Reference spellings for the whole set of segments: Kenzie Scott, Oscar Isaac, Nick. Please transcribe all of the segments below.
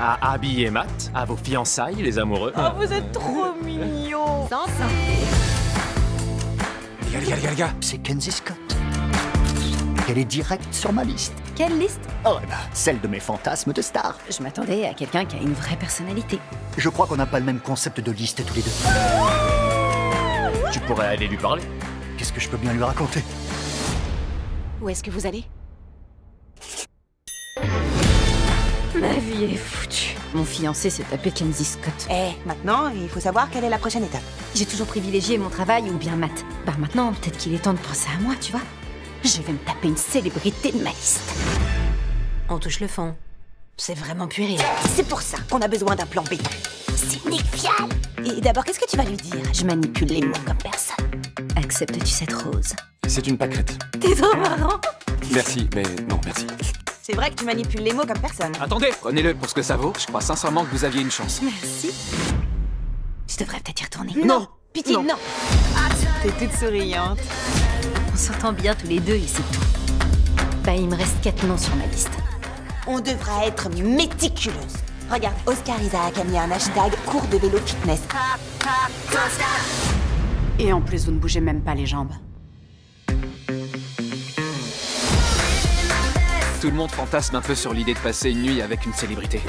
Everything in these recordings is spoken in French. à Abby et Matt, à vos fiançailles, les amoureux. Oh, vous êtes trop mignons. Les gars, c'est Kenzie Scott. Elle est directe sur ma liste. Quelle liste? Oh, bah, celle de mes fantasmes de stars. Je m'attendais à quelqu'un qui a une vraie personnalité. Je crois qu'on n'a pas le même concept de liste tous les deux. Tu pourrais aller lui parler. Qu'est-ce que je peux bien lui raconter? Où est-ce que vous allez? Ma vie est foutue. Mon fiancé s'est tapé Kenzie Scott. Maintenant, il faut savoir quelle est la prochaine étape. J'ai toujours privilégié mon travail ou bien Matt. Bah maintenant, peut-être qu'il est temps de penser à moi, tu vois. Je vais me taper une célébrité de ma liste. On touche le fond. C'est vraiment puéril. C'est pour ça qu'on a besoin d'un plan B. C'est Nick. Et d'abord, qu'est-ce que tu vas lui dire? Je manipule les mots comme personne. Acceptes-tu cette rose? C'est une pâquerette. T'es trop marrant. Merci, mais non, merci. C'est vrai que tu manipules les mots comme personne. Attendez, prenez-le pour ce que ça vaut. Je crois sincèrement que vous aviez une chance. Merci. Je devrais peut-être y retourner. Non, pitié, non. T'es toute souriante. On s'entend bien tous les deux et c'est tout. Bah, il me reste 4 noms sur ma liste. On devra être méticuleuse. Regarde, Oscar Isaac a mis un hashtag cours de vélo fitness. Et en plus, vous ne bougez même pas les jambes. Tout le monde fantasme un peu sur l'idée de passer une nuit avec une célébrité.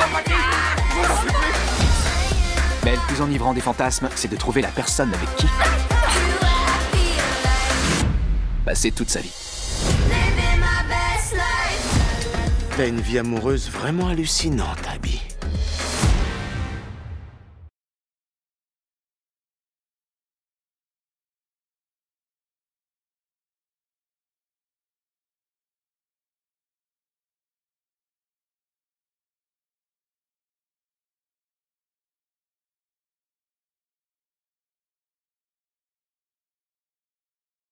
Mais le plus enivrant des fantasmes, c'est de trouver la personne avec qui passer toute sa vie. T'as une vie amoureuse vraiment hallucinante, Abby.